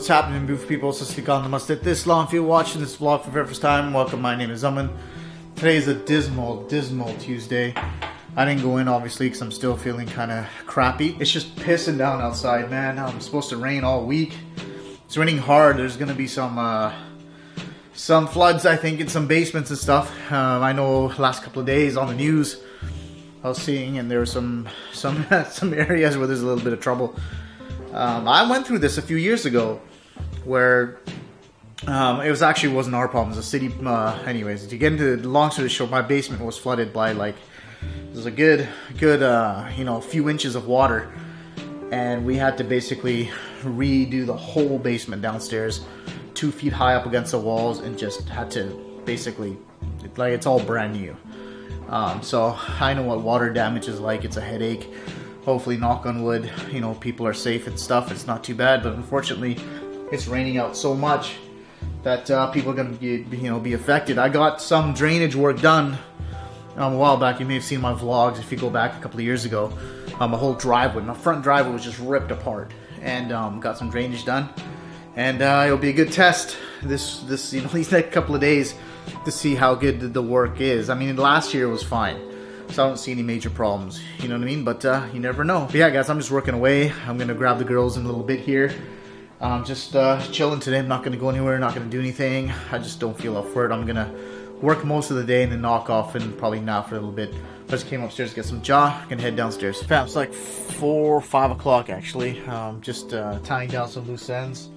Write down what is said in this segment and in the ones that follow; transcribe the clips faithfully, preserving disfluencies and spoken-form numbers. What's happening, beautiful people? Sasuke Khan Namaste. This long, if you're watching this vlog for the very first time, welcome. My name is Aman. Today is a dismal, dismal Tuesday. I didn't go in, obviously, because I'm still feeling kind of crappy. It's just pissing down outside, man. Now I'm supposed to rain all week. It's raining hard. There's going to be some uh, some floods, I think, in some basements and stuff. Um, I know last couple of days on the news, I was seeing, and there are some, some, some areas where there's a little bit of trouble. Um, I went through this a few years ago, where um, it was actually wasn't our problem. It was a city. Uh, anyways, to get into the long story short, my basement was flooded by like it was a good, good, uh, you know, a few inches of water, and we had to basically redo the whole basement downstairs, two feet high up against the walls, and just had to basically like it's all brand new. Um, so I know what water damage is like. It's a headache. Hopefully, knock on wood, you know, people are safe and stuff. It's not too bad, but unfortunately, it's raining out so much that uh, people are going to be, you know, be affected. I got some drainage work done um, a while back. You may have seen my vlogs if you go back a couple of years ago. Um, my whole driveway, my front driveway was just ripped apart, and um, got some drainage done. And uh, it'll be a good test this, this, you know, these next couple of days to see how good the work is. I mean, last year it was fine. So I don't see any major problems, you know what I mean? But uh, you never know. But yeah, guys, I'm just working away. I'm gonna grab the girls in a little bit here. I'm um, just uh, chilling today. I'm not gonna go anywhere, not gonna do anything. I just don't feel up for it. I'm gonna work most of the day and then knock off and probably nap for a little bit. I just came upstairs to get some jaw. I'm gonna head downstairs. Fam, it's like four or five o'clock actually. Um, just uh, tying down some loose ends.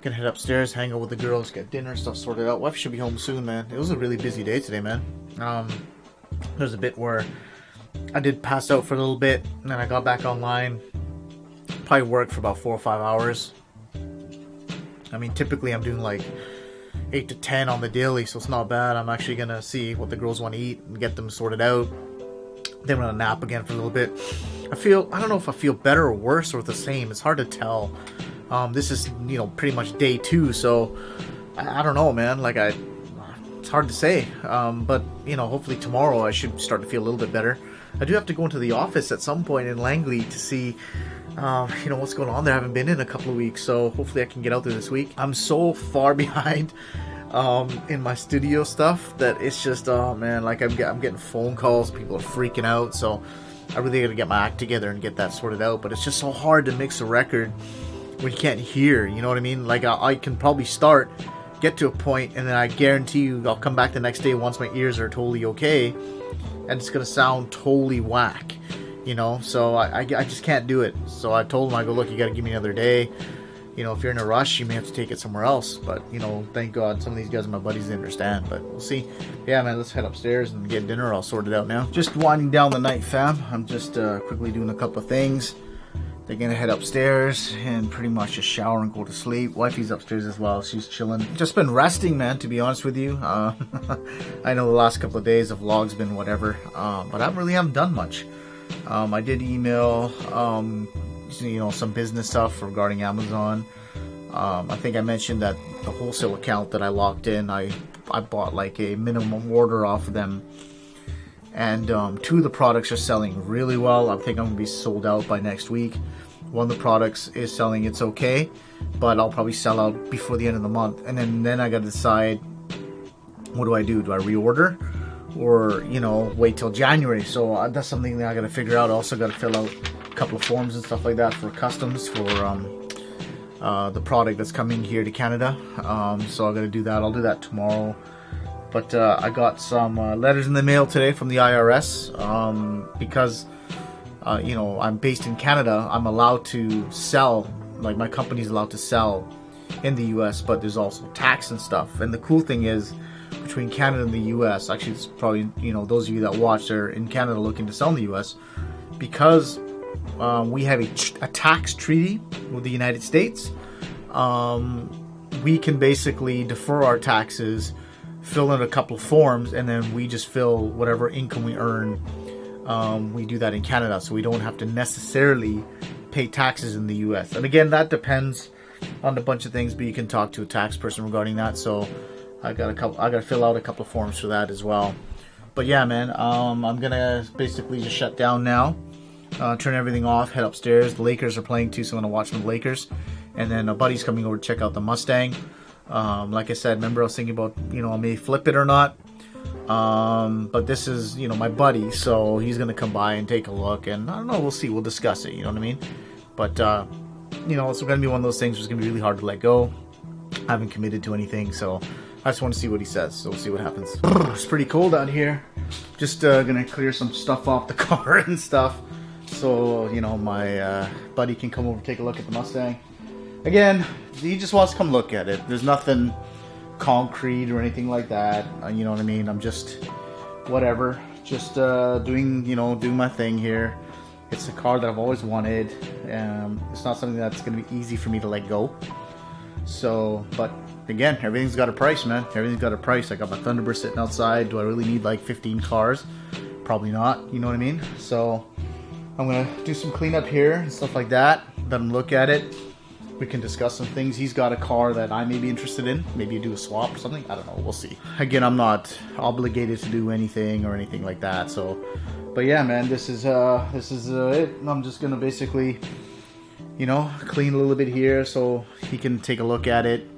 Gonna head upstairs, hang out with the girls, get dinner, stuff sorted out. Wife should be home soon, man. It was a really busy day today, man. Um, There's a bit where I did pass out for a little bit, and then I got back online. Probably worked for about four or five hours. I mean, typically I'm doing like eight to ten on the daily, so it's not bad. I'm actually gonna see what the girls want to eat and get them sorted out. Then we're gonna nap again for a little bit. I feel I don't know if I feel better or worse or the same. It's hard to tell. Um, this is you know pretty much day two, so I, I don't know, man. Like I. It's hard to say, um, but you know, hopefully tomorrow I should start to feel a little bit better. I do have to go into the office at some point in Langley to see, um, you know, what's going on there. I haven't been in a couple of weeks, so hopefully I can get out there this week. I'm so far behind um, in my studio stuff that it's just, oh man, like I'm, I'm getting phone calls, people are freaking out, so I really gotta get my act together and get that sorted out. But it's just so hard to mix a record when you can't hear. You know what I mean? Like I, I can probably start. Get to a point, and then I guarantee you I'll come back the next day once my ears are totally okay, and it's gonna sound totally whack, you know. So I, I, I just can't do it. So I told him, I go, look, you gotta give me another day. You know, if you're in a rush, you may have to take it somewhere else. But you know, thank God some of these guys are my buddies, they understand. But we'll see. Yeah, man, let's head upstairs and get dinner all sorted out now. Just winding down the night, fam. I'm just uh, quickly doing a couple of things. They're gonna head upstairs and pretty much just shower and go to sleep. Wifey's upstairs as well, she's chilling. Just been resting, man, to be honest with you. Uh, I know the last couple of days of vlogs been whatever, uh, but I really haven't done much. Um, I did email, um, you know, some business stuff regarding Amazon. Um, I think I mentioned that the wholesale account that I locked in, I, I bought like a minimum order off of them. And um, two of the products are selling really well. I think I'm going to be sold out by next week. One of the products is selling, it's okay, but I'll probably sell out before the end of the month. And then, then I got to decide, what do I do? Do I reorder or, you know, wait till January? So uh, that's something that I got to figure out. I also got to fill out a couple of forms and stuff like that for customs for um, uh, the product that's coming here to Canada. Um, so I got to do that. I'll do that tomorrow. But uh, I got some uh, letters in the mail today from the I R S um, because, uh, you know, I'm based in Canada. I'm allowed to sell, like my company's allowed to sell in the U S, but there's also tax and stuff. And the cool thing is, between Canada and the U S, actually it's probably, you know, those of you that watch are in Canada looking to sell in the U S, because um, we have a, a tax treaty with the United States, um, we can basically defer our taxes, fill in a couple of forms, and then we just fill whatever income we earn. Um, we do that in Canada, so we don't have to necessarily pay taxes in the U S. And again, that depends on a bunch of things, but you can talk to a tax person regarding that. So I got a couple, I got to fill out a couple of forms for that as well. But yeah, man, um, I'm gonna basically just shut down now, uh, turn everything off, head upstairs. The Lakers are playing too, so I'm gonna watch the Lakers. And then a buddy's coming over to check out the Mustang. Um, like I said, remember I was thinking about, you know, I may flip it or not. Um, but this is, you know, my buddy, so he's going to come by and take a look, and I don't know, we'll see, we'll discuss it, you know what I mean? But, uh, you know, it's going to be one of those things where it's going to be really hard to let go. I haven't committed to anything, so I just want to see what he says, so we'll see what happens. It's pretty cold out here. Just, uh, going to clear some stuff off the car and stuff, so, you know, my, uh, buddy can come over and take a look at the Mustang. Again, he just wants to come look at it. There's nothing concrete or anything like that, you know what I mean? I'm just whatever, just uh, doing, you know, doing my thing here. It's a car that I've always wanted. Um, it's not something that's gonna be easy for me to let go. So, but again, everything's got a price, man. Everything's got a price. I got my Thunderbird sitting outside. Do I really need like fifteen cars? Probably not, you know what I mean? So I'm gonna do some cleanup here and stuff like that. Let him look at it. We can discuss some things. He's got a car that I may be interested in. Maybe do a swap or something. I don't know. We'll see. Again, I'm not obligated to do anything or anything like that. So, but yeah, man, this is uh, this is uh, it. I'm just gonna basically, you know, clean a little bit here so he can take a look at it.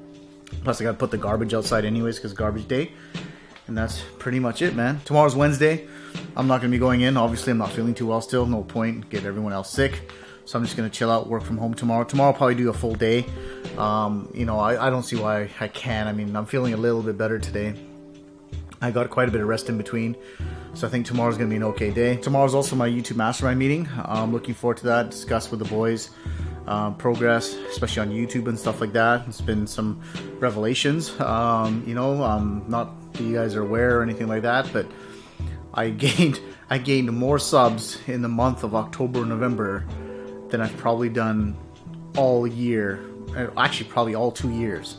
Plus, I gotta put the garbage outside anyways because garbage day. And that's pretty much it, man. Tomorrow's Wednesday. I'm not gonna be going in. Obviously, I'm not feeling too well still. No point. Get everyone else sick. So I'm just going to chill out, work from home tomorrow. Tomorrow I'll probably do a full day. Um, you know, I, I don't see why I can. I mean, I'm feeling a little bit better today. I got quite a bit of rest in between. So I think tomorrow's going to be an okay day. Tomorrow's also my YouTube Mastermind meeting. I'm looking forward to that. Discuss with the boys. Um, progress, especially on YouTube and stuff like that. It's been some revelations. Um, you know, um, not that you guys are aware or anything like that. But I gained, I gained more subs in the month of October and November than I've probably done all year, actually probably all two years.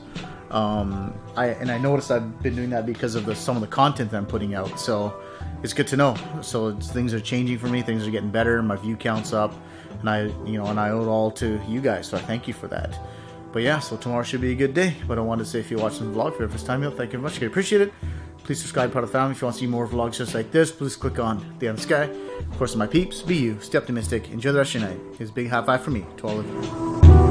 Um, I and I noticed I've been doing that because of the, some of the content that I'm putting out. So it's good to know. So it's, things are changing for me. Things are getting better. My view count's up, and I you know and I owe it all to you guys. So I thank you for that. But yeah, so tomorrow should be a good day. But I wanted to say if you're watching the vlog for the first time, yo, thank you very much. I appreciate it. Please subscribe, part of the family. If you want to see more vlogs just like this, please click on the end of the sky. Of course, my peeps, be you, stay optimistic, enjoy the rest of your night. Here's a big high five from me to all of you.